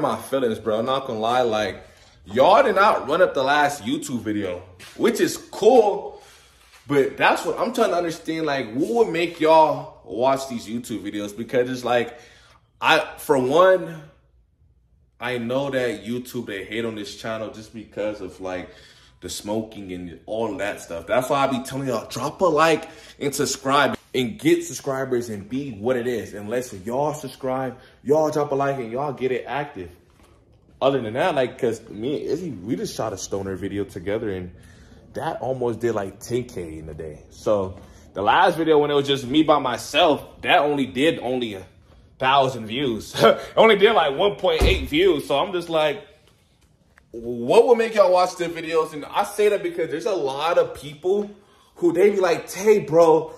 My feelings, bro. I'm not gonna lie, like, y'all did not run up the last YouTube video, which is cool, but that's what I'm trying to understand, like, what would make y'all watch these YouTube videos? Because it's like, I know that YouTube, they hate on this channel just because of, like, the smoking and all that stuff. That's why I be telling y'all, drop a like and subscribe. And get subscribers and be what it is. Unless y'all subscribe, y'all drop a like, and y'all get it active. Other than that, like, because me and Izzy, we just shot a stoner video together, and that almost did like 10K in a day. So the last video when it was just me by myself, that only did 1,000 views. Only did like 1.8 views. So I'm just like, what would make y'all watch the videos? And I say that because there's a lot of people who they be like, hey, bro.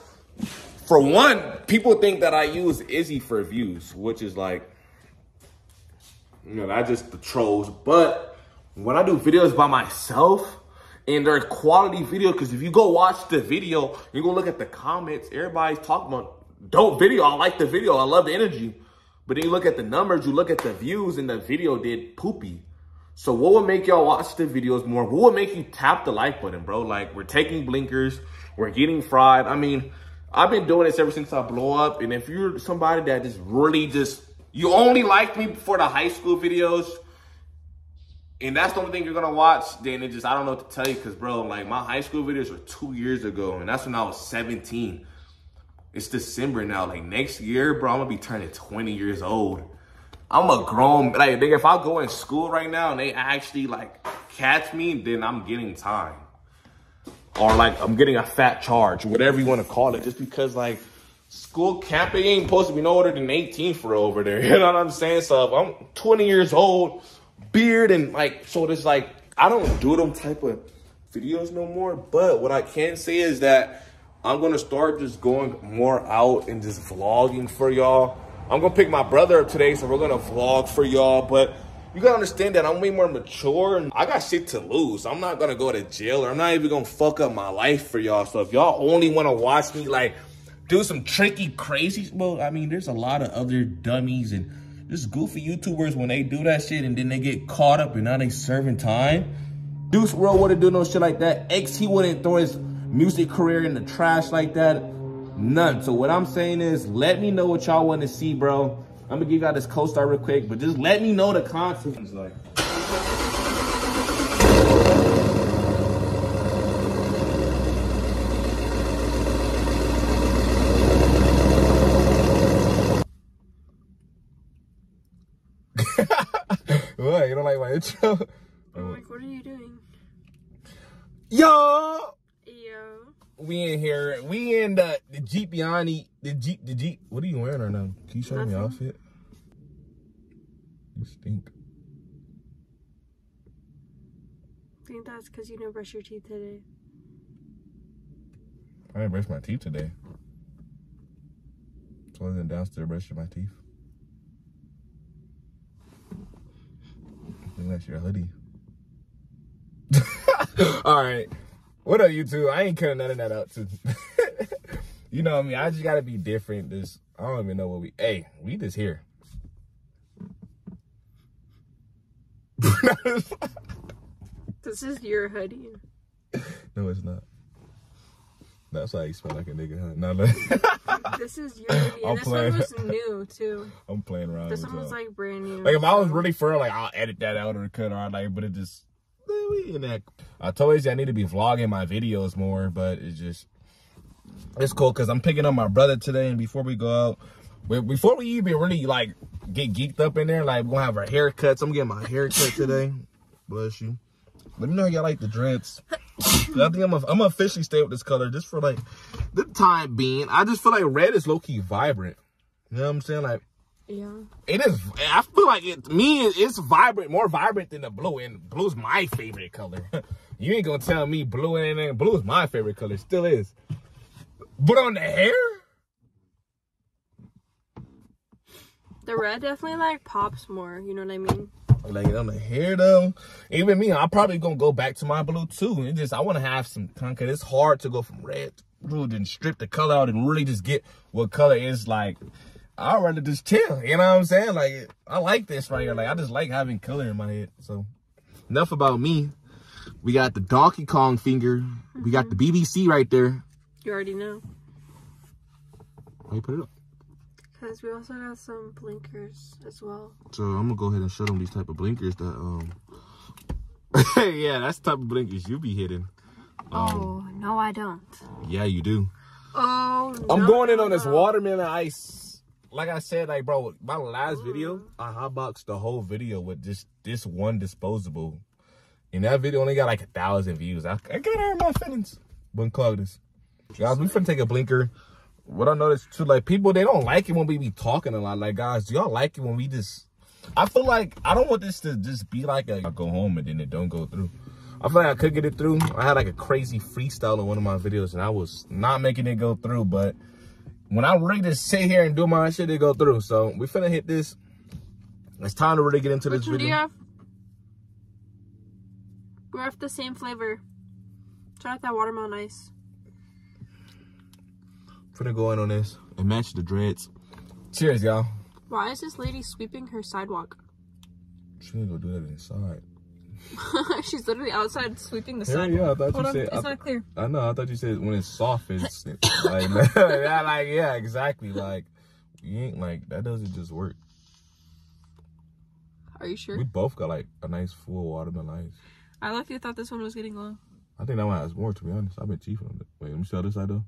For one, people think that I use Izzy for views, which is like, you know, that's just the trolls. But when I do videos by myself and they're quality video, because if you go watch the video, you go look at the comments, everybody's talking about, dope video, I like the video, I love the energy. But then you look at the numbers, you look at the views, and the video did poopy. So what would make y'all watch the videos more? What would make you tap the like button, bro? Like, we're taking blinkers, we're getting fried. I mean, I've been doing this ever since I blow up. And if you're somebody that just really just, you only liked me for the high school videos, and that's the only thing you're going to watch, then it just, I don't know what to tell you. Because, bro, like, my high school videos were 2 years ago. And that's when I was 17. It's December now. Like, next year, bro, I'm going to be turning 20 years old. I'm a grown, like, nigga, if I go in school right now and they actually, like, catch me, then I'm getting time. Or, like, I'm getting a fat charge, whatever you want to call it. Just because, like, school camping ain't supposed to be no older than 18 for over there. You know what I'm saying? So, if I'm 20 years old, beard, and, like, so there's, like, I don't do them type of videos no more. But what I can say is that I'm going to start just going more out and just vlogging for y'all. I'm going to pick my brother up today, so we're going to vlog for y'all. But you gotta understand that I'm way more mature and I got shit to lose. I'm not gonna go to jail, or I'm not even gonna fuck up my life for y'all. So if y'all only wanna watch me like do some tricky crazy, well, I mean, there's a lot of other dummies and just goofy YouTubers when they do that shit and then they get caught up and now they serving time. Deuce World wouldn't do no shit like that. X, he wouldn't throw his music career in the trash like that. None. So what I'm saying is, let me know what y'all wanna see, bro. I'm gonna give y'all this co-star real quick, but just let me know the content. Like, what? You don't like my intro? I'm like, what are you doing? Yo. Yo. We in here. We in the Jeep Yanni. The Jeep. What are you wearing right now? Can you show me your outfit? You stink. I think that's because you didn't brush your teeth today. I didn't brush my teeth today. So I wasn't downstairs brushing my teeth. I think that's your hoodie. Alright. What up, YouTube? I ain't cutting none of that out, too. You know what I mean? I just gotta be different. This, I don't even know what we... Hey, we just here. This is your hoodie. No, it's not. That's why you smell like a nigga, huh? No, no. This is your hoodie. And this one was new, too. I'm playing around. This one was, like, brand new. Like, if I was really firm, like, I'll edit that out or cut or like, but it just... I told you I need to be vlogging my videos more, but it's just, it's cool because I'm picking up my brother today, and before we go out, before we even really like get geeked up in there, like, we're gonna have our haircuts. I'm getting my haircut today. Bless you. Let me know y'all like the dreads. I think I'm officially stay with this color just for like the time being. I just feel like red is low-key vibrant. You know what I'm saying? Like, yeah, it is. I feel like it. Me, it's vibrant, more vibrant than the blue. And blue's my favorite color. You ain't gonna tell me blue ain't anything. Blue is my favorite color. Still is. But on the hair, the red definitely like pops more. You know what I mean? Like on the hair though. Even me, I'm probably gonna go back to my blue too. It just, I want to have some kind. Cause it's hard to go from red to blue, then strip the color out and really just get what color is like. I'd rather just chill, you know what I'm saying? Like, I like this right here. Like, I just like having color in my head. So, enough about me. We got the Donkey Kong finger. We got the BBC right there. You already know. Why you put it up? Because we also got some blinkers as well. So, I'm going to go ahead and show them these type of blinkers that, yeah, that's the type of blinkers you be hitting. Oh, no, I don't. Yeah, you do. Oh, no. I'm going in on this watermelon ice. Like I said, like, bro, my last video, I hotboxed the whole video with just this one disposable. And that video only got like 1,000 views. I can't hurt my feelings. Wouldn't clog this. Guys, we finna take a blinker. What I noticed too, like, people, they don't like it when we be talking a lot. Like, guys, do y'all like it when we just... I feel like I don't want this to just be like a, I go home and then it don't go through. I feel like I could get it through. I had like a crazy freestyle in one of my videos and I was not making it go through, but when I really just sit here and do my shit, it go through. So we finna hit this. It's time to really get into this video. We're off the same flavor. Try out that watermelon ice. Finna go in on this and match the dreads. Cheers, y'all. Why is this lady sweeping her sidewalk? She didn't go do that inside. She's literally outside sweeping the sidewalk. Yeah, I thought you said, it's not clear. I know. I thought you said when it's soft, it's like, yeah, exactly. Like, you ain't like that. Doesn't just work. Are you sure? We both got like a nice full watermelon ice. I like you thought this one was getting low. I think that one has more. To be honest, I've been cheating on it. Wait, let me see the other side though.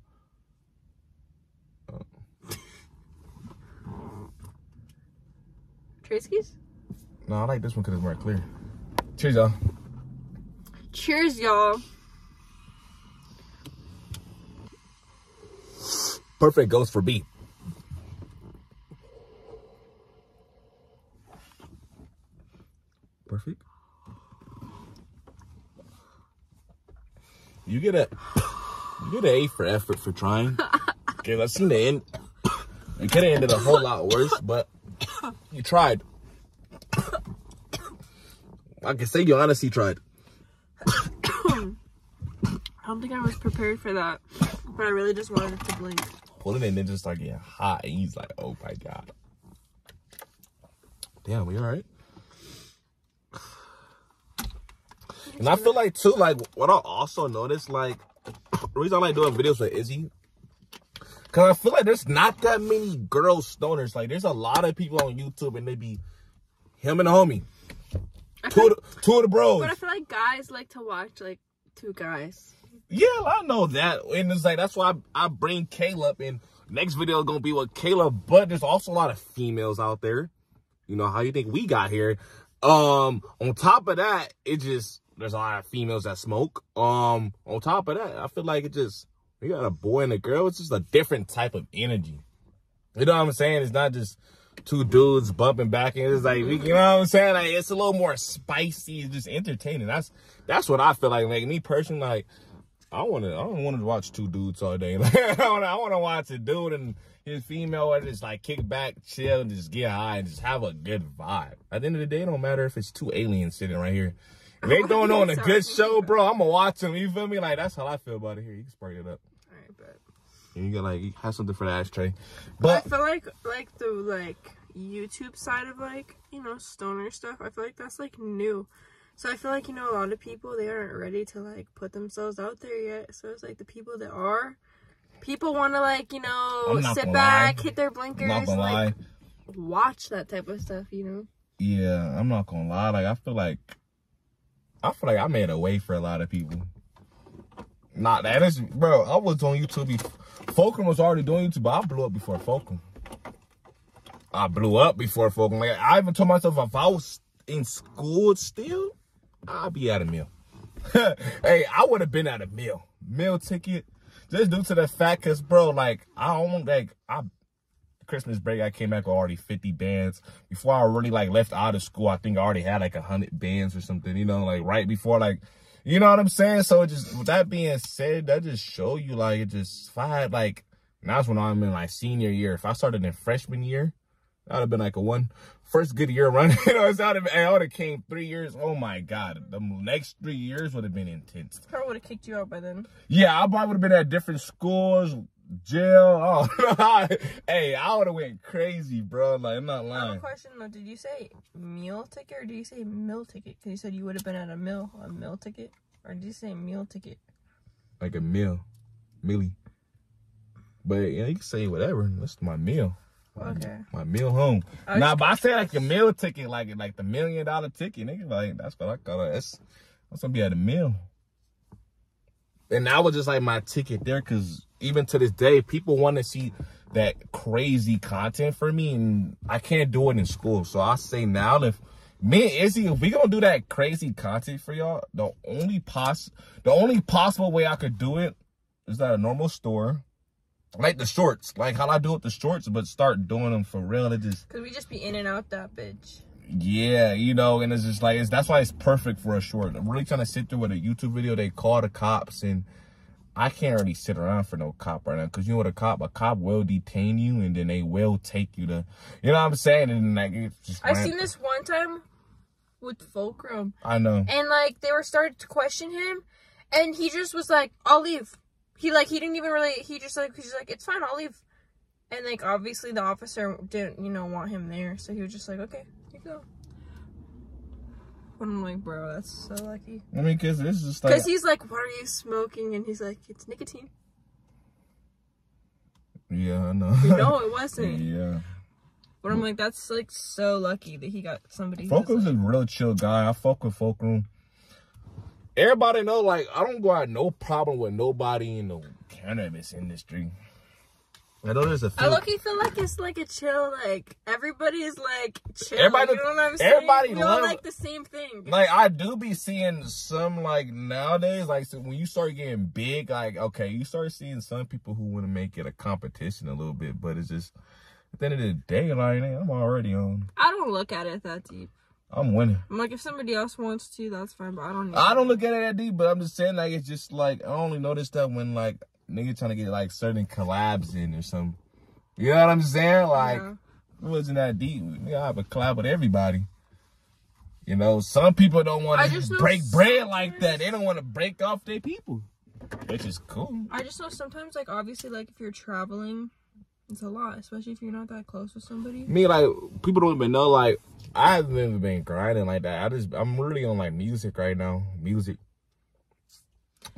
Tracy's? No, I like this one because it's more clear. Cheers, y'all. Cheers, y'all. Perfect goes for B. Perfect. You get an A for effort for trying. Okay, let's see the end. It could have ended a whole lot worse, but you tried. I can say you honestly tried. I don't think I was prepared for that, but I really just wanted it to blink. Pull it in and just start getting hot, and he's like, "Oh my god, damn, we all right?" And I feel like too, like what I also noticed, like the reason I like doing videos with Izzy, because I feel like there's not that many girl stoners. Like, there's a lot of people on YouTube, and they be him and the homie. Two of the bros. But I feel like guys like to watch, like, two guys. Yeah, I know that. And it's like, that's why I bring Caleb in. Next video is going to be with Caleb. But there's also a lot of females out there. You know, how you think we got here. On top of that, it just, there's a lot of females that smoke. On top of that, I feel like it just, we got a boy and a girl. It's just a different type of energy. You know what I'm saying? It's not just two dudes bumping back, and it's like, you know what I'm saying? Like, it's a little more spicy. It's just entertaining. That's what I feel like. Like, me personally, like, I don't want to watch two dudes all day. Like, I want to watch a dude and his female and just like kick back, chill, and just get high and just have a good vibe. At the end of the day, it don't matter if it's two aliens sitting right here. If they throwing on a good show, bro, I'm gonna watch them. You feel me? Like, that's how I feel about it. Here, you can spark it up. All right, bet. And you got like, you have something for the ashtray. But I feel like the YouTube side of you know, stoner stuff, I feel like that's like new. So I feel like, you know, a lot of people, they aren't ready to like put themselves out there yet. So it's like the people that are, people want to like, you know, sit back, hit their blinkers, and like watch that type of stuff, you know? Yeah, I'm not gonna lie. Like, I feel like I made a way for a lot of people. Not that is, bro, I was on YouTube. Fulcrum was already doing YouTube, but I blew up before Fulcrum. Like, I even told myself if I was in school still, I'd be at a meal. Hey, I would have been at a meal. Meal ticket. Just due to the fact, because, bro, like, Christmas break, I came back with already 50 bands. Before I really, like, left out of school, I think I already had, like, 100 bands or something, you know, like, right before, like, you know what I'm saying? So, it just, with that being said, that just show you, like, it just, if I had, like, and that's when I'm in, like, senior year. If I started in freshman year, that would have been like a first good year running. You know, I would have came 3 years. Oh, my God. The next 3 years would have been intense. Probably would have kicked you out by then. Yeah, I probably would have been at different schools, jail. Oh, hey, I would have went crazy, bro. Like, I'm not lying. I have a question though. Did you say meal ticket or do you say meal ticket? Because you said you would have been at a meal ticket, or did you say meal ticket? Like a meal, millie. But yeah, you can say whatever. That's my meal. Okay. My meal home. Nah, but I say like your meal ticket, like the $1 million ticket, nigga. Like that's what I call it. That's gonna be at a meal. And I was just like my ticket there, because even to this day, people want to see that crazy content for me, and I can't do it in school. So I say now, if me and Izzy, if we gonna do that crazy content for y'all, the only possible way I could do it is at a normal store. Like the shorts, like how I do with the shorts, but start doing them for real. It just, cause we just be in and out that bitch. Yeah, you know, and it's just like that's why it's perfect for a short. I'm really trying to sit through with a YouTube video. They call the cops, and I can't really sit around for no cop right now, cause you know what, a cop will detain you, and then they will take you to, you know what I'm saying? And like, I seen this one time with Fulcrum. I know. And like they were starting to question him, and he just was like, "I'll leave." He didn't even really, he's just like, it's fine, I'll leave. And, like, obviously the officer didn't, you know, want him there. So he was just like, okay, you go. And I'm like, bro, that's so lucky. I mean, because this is just like. Because he's like, what are you smoking? And he's like, it's nicotine. Yeah, I know. No, it wasn't. Yeah. But I'm like, that's, like, so lucky that he got somebody. Fulcrum's like, a real chill guy. I fuck with Fulcrum. Everybody know, like, I don't go out no problem with nobody in the cannabis industry. I know there's a feel. I low-key feel like it's like a chill, like, everybody's like chill. Everybody, you know what I'm saying? Everybody don't like the same thing. Like, I do be seeing some, like, nowadays, like, so when you start getting big, like, okay, you start seeing some people who want to make it a competition a little bit, but it's just, at the end of the day, like, I'm already on. I don't look at it that deep. I'm winning. I'm like, if somebody else wants to, that's fine, but I don't need I don't look at it that deep, but I'm just saying, like, it's just, like, I only notice that when, like, niggas trying to get, like, certain collabs in or something. You know what I'm saying? Like, yeah. It wasn't that deep. Nigga, I have a collab with everybody. You know, some people don't want to break bread like that. They don't want to break off their people, which is cool. I just know sometimes, like, obviously, like, if you're traveling, it's a lot, especially if you're not that close with somebody. Me, like, people don't even know, like, I've never been grinding like that. I'm really on, like, music right now. Music,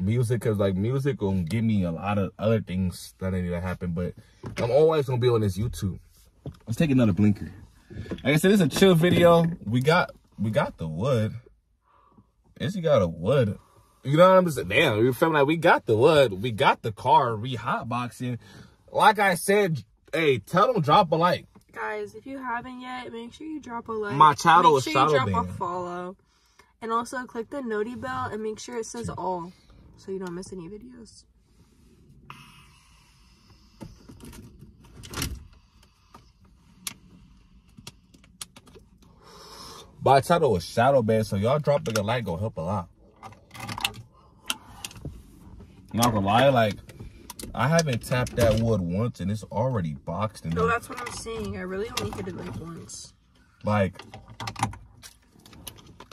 because, like, music will give me a lot of other things that need to happen, but I'm always going to be on this YouTube. Let's take another blinker. Like I said, this is a chill video. We got the wood. Izzy got a wood. You know what I'm saying? Damn, you feel like we got the wood. We got the car. We hotboxing. Like I said, hey, tell them drop a like. Guys, if you haven't yet, make sure you drop a like. My channel is shadow banned. Make sure you drop a follow. And also click the noti bell and make sure it says all so you don't miss any videos. My channel is shadow banned, so y'all dropping a like will help a lot. Not gonna lie, like, I haven't tapped that wood once, and it's already boxed. No, that's what I'm saying. I really only hit it like once. Like,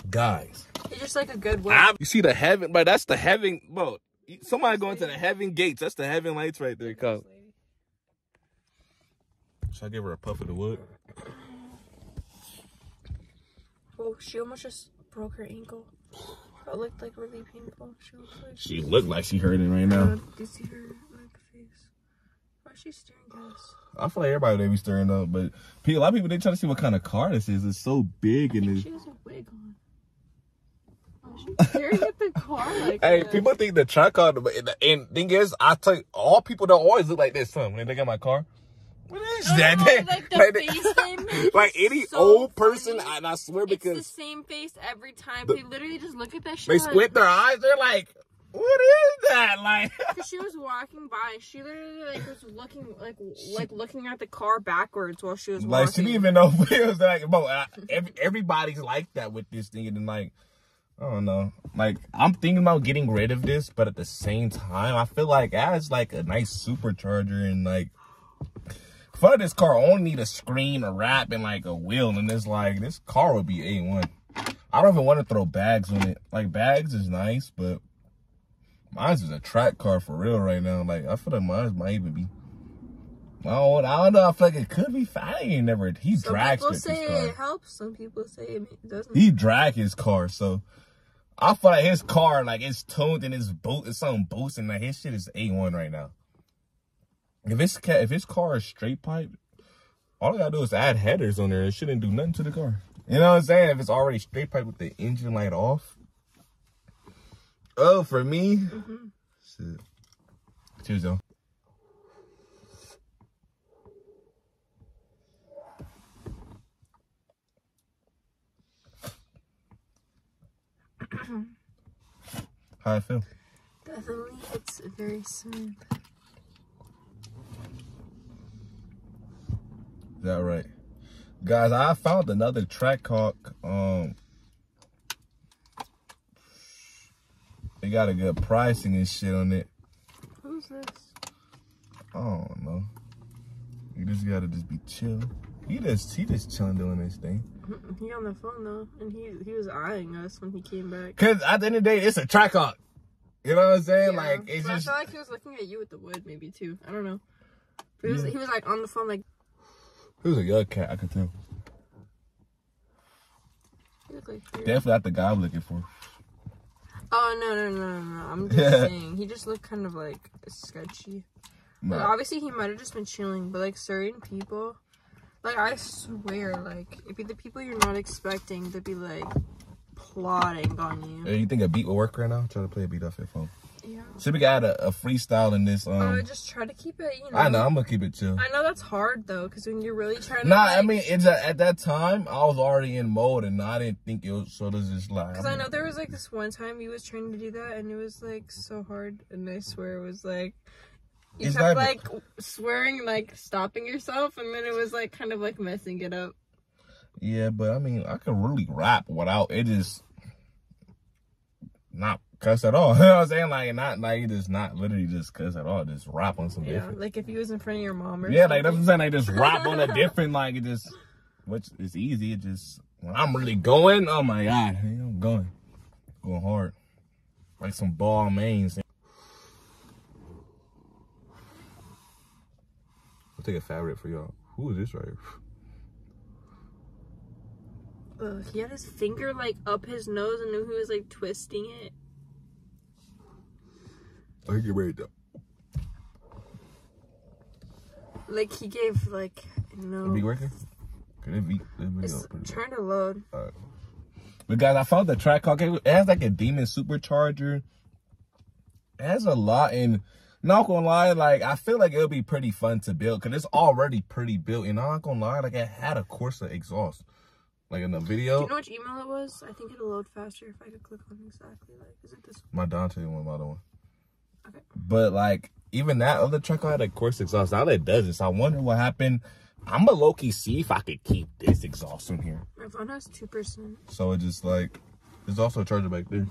guys, it's just like a good wood. You see the heaven, but that's the heaven, bro. Somebody going to the heaven gates. That's the heaven lights right there, cuz. Should I give her a puff of the wood? Well, she almost just broke her ankle. It looked like really painful. She looked like she hurting right now. You see her? Why is she staring at us? I feel like everybody they be staring up, but a lot of people they try to see what kind of car this is. It's so big and she has a wig on. Oh, she's staring at the car like hey, this. People think the truck on the and thing is, I tell you, all people don't always look like this when they look at my car. What is that? Like any so old person, funny. And I swear because it's the same face every time. They literally just look at that shit. They squint their eyes. They're like, what is that? Like, because she was walking by, she literally like was looking like looking at the car backwards while she was walking. Like she didn't even know what it was like. Bro, everybody's like that with this thing, and like I don't know. Like I'm thinking about getting rid of this, but at the same time, I feel like as like a nice supercharger and like. For this car, I only need a screen, a wrap, and like a wheel, and it's like this car would be A1. I don't even want to throw bags on it. Like bags is nice, but My eyes is a track car for real right now. Like, I feel like my eyes might even be. I don't know. I feel like it could be fat. He ain't never. He drags his car. Some people say it helps. Some people say it doesn't. He drag his car, so I feel like his car, like, it's tuned and it's boot. It's something boosting. Like, his shit is A1 right now. If his car is straight pipe, all I gotta do is add headers on there. It shouldn't do nothing to the car. You know what I'm saying? If it's already straight pipe with the engine light off. Oh, for me, shit. Cheers, though. How I feel? Definitely, it's very smooth. Is that right? Guys, I found another track hawk. They got a good pricing and shit on it. Who's this? I don't know. You just gotta just be chill. He just chilling doing his thing. He on the phone though, and he was eyeing us when he came back. Cause at the end of the day, it's a track hawk. You know what I'm saying? Yeah. Like, it's just. I feel like he was looking at you with the wood, maybe too. I don't know. But he was like on the phone, like. He was a young cat. I could tell. He looked like you're... Definitely not the guy I'm looking for. Oh, no. I'm just saying. He just looked kind of, like, sketchy. No. Like, obviously, he might have just been chilling. But, like, certain people... Like, I swear, like, it'd be the people you're not expecting to be, like, plotting on you. You think a beat will work right now? Try to play a beat off your phone. Yeah. Should we add a freestyle in this? Just try to keep it, you know. I know, I'm going to keep it chill. I know that's hard, though, because when you're really trying to... I mean, it's at that time, I was already in mode, and I didn't think it was sort of just like... Because I know there was, like, this one time you was trying to do that, and it was, like, so hard, and I swear it was, like... You it's kept, like, swearing, like, stopping yourself, and then it was, like, kind of, like, messing it up. Yeah, but, I mean, I could really rap without it just not cuss at all. You know what I'm saying? Like, not, like, you just not literally just cuss at all. Just rap on some different. Yeah, like, if you was in front of your mom or something. Yeah, like, that's what I'm saying. Like, just rap on a different, like, it just, which is easy. It just, when I'm really going, oh, my God. Man, I'm going hard. Like some ball mains. Take a favorite for y'all. Who is this right here? Ugh, he had his finger like up his nose and knew he was like twisting it. I think you're ready to. Like he gave like no. Be working? Could it be? It's trying to load. All right. But guys, I found the track hawk. It has like a demon supercharger. It has a lot in. Not gonna lie, like, I feel like it'll be pretty fun to build because it's already pretty built. And I'm not gonna lie, like, I had a Corsa exhaust, like, in the video. Do you know which email it was? I think it'll load faster if I could click on exactly, like, is it this one? My Dante one, my other one. Okay. But, like, even that other truck I had a Corsa exhaust. Now that doesn't, so I wonder what happened. I'm gonna low-key see if I could keep this exhaust in here. My phone has 2%. So it just, like, there's also a charger back there.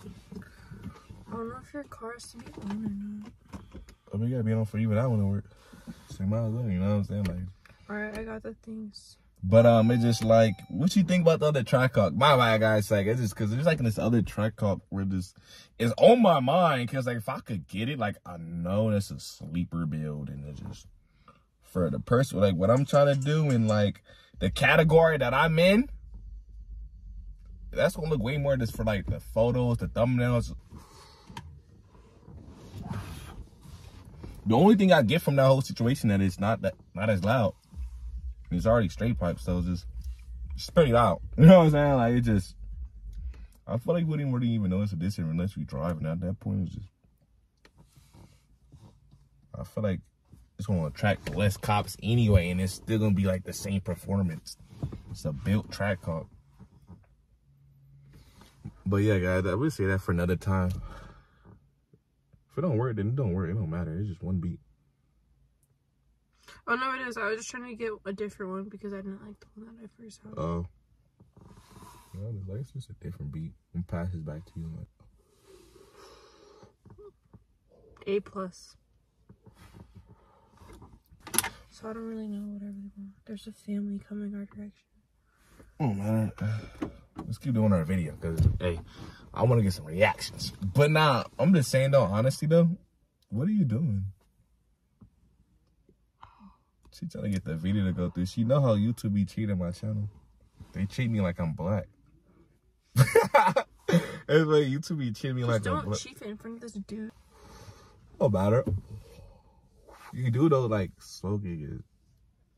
I don't know if your car is to be on or not. I mean, you gotta be on for even that one to work. So you might as well, you know what I'm saying? Like, alright, I got the things. But it's just like, what you think about the other track hawk? My bad, guys. Like, it's just because there's like this other track hawk where this is on my mind. Because like, if I could get it, like, I know that's a sleeper build, and it's just for the person. Like, what I'm trying to do in like the category that I'm in, that's gonna look way more just for like the photos, the thumbnails. The only thing I get from that whole situation that it's not as loud. It's already straight pipe, so it's pretty loud. You know what I'm saying? Like, it just, I feel like we didn't really even notice a distance unless we drive. And at that point, it's just, I feel like it's gonna attract less cops anyway, and it's still gonna be like the same performance. It's a built track hawk. But yeah, guys, I would say that for another time. If it don't work, then it don't work. It don't matter. It's just one beat. Oh, no, it is. I was just trying to get a different one because I didn't like the one that I first had. Oh. Well, like, it's just a different beat. I'm going to pass this back to you. A plus. So I don't really know what I really want. There's a family coming our direction. Oh, man. Let's keep doing our video, because, hey, I want to get some reactions. But nah, I'm just saying, though, honestly, though, what are you doing? She trying to get the video to go through. She know how YouTube be treating my channel. They treat me like I'm black. Everybody, YouTube be treating me just like I'm black. Don't cheat in front of this dude. No matter. You do, though, like, smoking is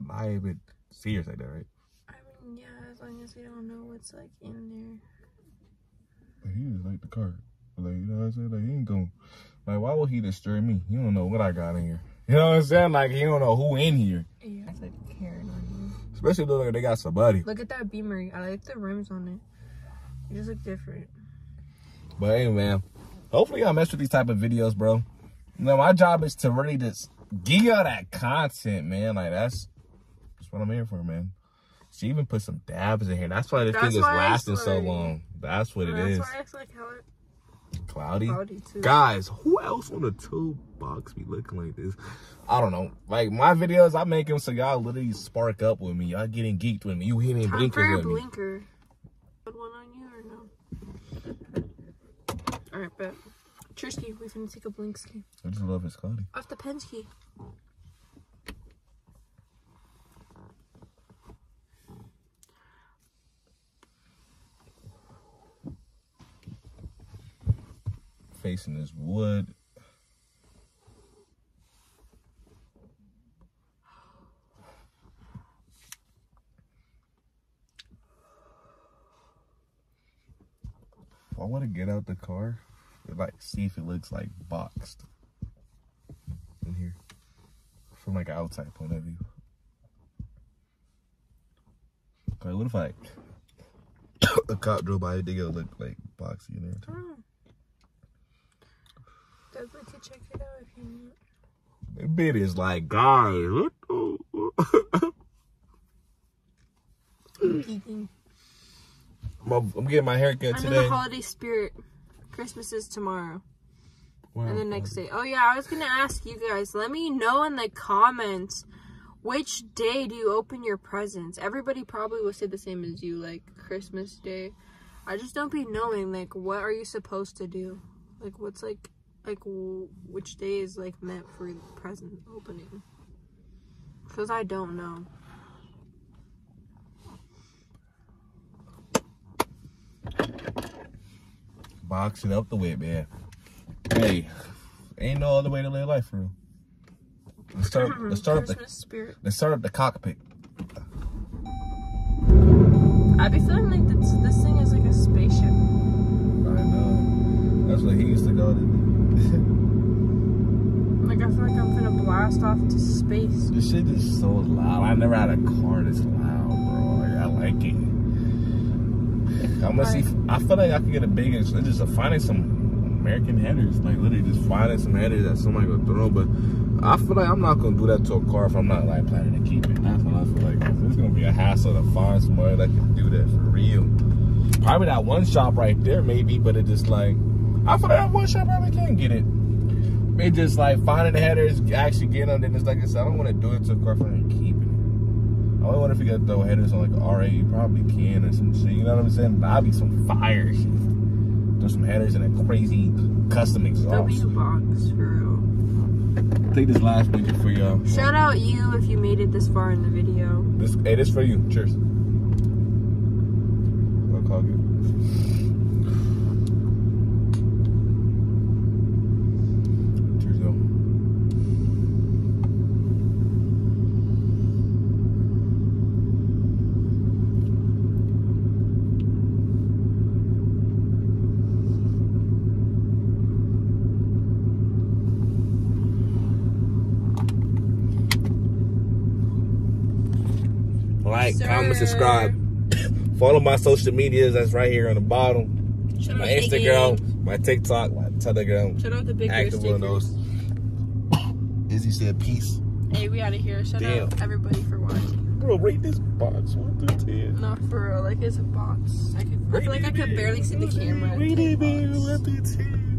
not even serious like that, right? I mean, yeah, as long as you don't know what's, like, in there. He just like the card. Like, you know what I'm saying? Like, he ain't gonna... Like, why would he disturb me? He don't know what I got in here. You know what I'm saying? Like, you don't know who in here. Yeah, that's like Karen on you. Especially though, like, they got somebody. Look at that Beamer. I like the rims on it. It just look different. But hey, man. Hopefully, y'all mess with these type of videos, bro. You know, my job is to really just give y'all that content, man. Like, that's what I'm here for, man. She even put some dabs in here. That's why this thing is lasting so long. That's what it is. That's why it's like how it... Cloudy too. Guys, who else on the tube box be looking like this? I don't know. Like, my videos, I make them so y'all literally spark up with me. Y'all getting geeked with me. You hitting blinkers with me. Blinker. Put one on you or no? All right, bet. Trisky, we're gonna take a blinkski. I just love his Cloudy. Off the Penske. Facing this wood. I want to get out the car and like see if it looks like boxed in here from like an outside point of view. Okay, what if like a cop drove by? I think it'll look like boxy in there too. We could check it out if you want. That bit is like, guys, what the? I'm getting my haircut today. I'm in the holiday spirit. Christmas is tomorrow. Wow. And the next day. Oh, yeah, I was going to ask you guys. Let me know in the comments, which day do you open your presents? Everybody probably will say the same as you, like Christmas Day. I just don't be knowing, like, what are you supposed to do? Like, what's, like which day is like meant for the present opening, because I don't know. Box it up the way, man. Hey, ain't no other way to live life, for real. Let's start up the cockpit. I be feeling like this thing is like a spaceship. I know. That's what he used to go to. Like, I feel like I'm gonna blast off into space. This shit is so loud. I never had a car that's loud, bro. Like, I like it. I'm gonna see. I feel like I could get a big inch. Just finding some American headers. Like, literally, just finding some headers that somebody gonna throw. But I feel like I'm not gonna do that to a car if I'm not like planning to keep it. That's what I feel like. It's gonna be a hassle to find somebody that can do that for real. Probably that one shop right there, maybe. But it just like, I feel like that one shop probably can get it. It just like finding the headers, actually getting them. Then it's like I said, I don't want to do it to a car for keeping it. I only wonder if you got throw headers on like RA, you probably can or some shit. You know what I'm saying? That'd be some fire shit. Throw some headers in a crazy custom exhaust. W-box for real. Take this last picture for y'all. Shout out you if you made it this far in the video. Hey, this for you. Cheers. I'll call you. Like, comment, subscribe, follow my social medias. That's right here on the bottom. My Instagram, my TikTok, my Telegram. Shout out the big active one of those. Izzy said peace. Hey, we out of here. Shout out everybody for watching. Bro, rate this box 1 through 10. Not for real. Like, it's a box. I feel like I could barely see the camera. Rate it, man. 1 through 10.